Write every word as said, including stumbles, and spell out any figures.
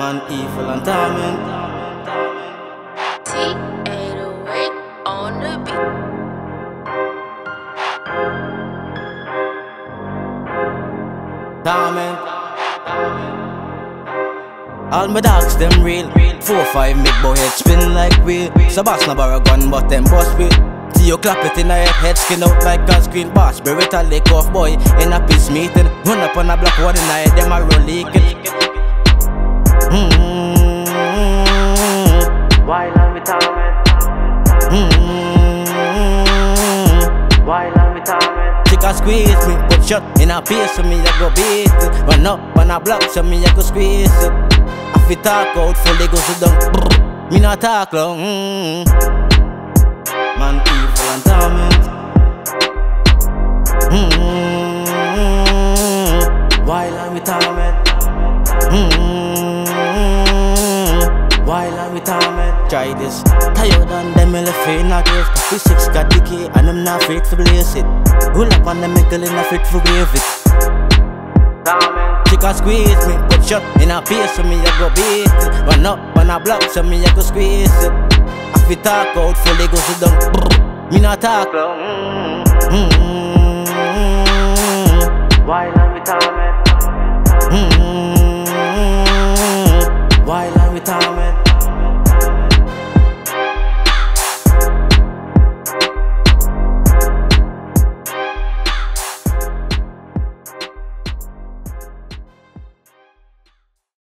man evil and diamond. Diamond. All my dogs, them real. Four five make boy head spin like wheel. So boss no borrow gun but them boss will. See you clap it in a head, head skin out like God's green boss. Bury it a lick off boy in a peace meeting. Run up on a block one in a head, them a roll leaking. Mm-hmm. Wild and with diamond. Mm-hmm. Wild and with diamond. She can squeeze me. Shot in a piece, so me I go beat it. Run up on a block, so me I go squeeze it. I fit talk out, fully go sit down. Me not talk long. Mm. Man evil and diamond. Mm. Wild and with diamond. Mm. Wild and with diamond. Try this. Tired and them elephant in a grave. Physics got the key and them not afraid to blaze it. Roll up on the middle in a fit for wave it. She can squeeze me, but shot in a piece, so me I go beat it. Run up on a block, so me I go squeeze it. I fit talk out, fully go sit down. Me not talk long. Mm-hmm. Wild.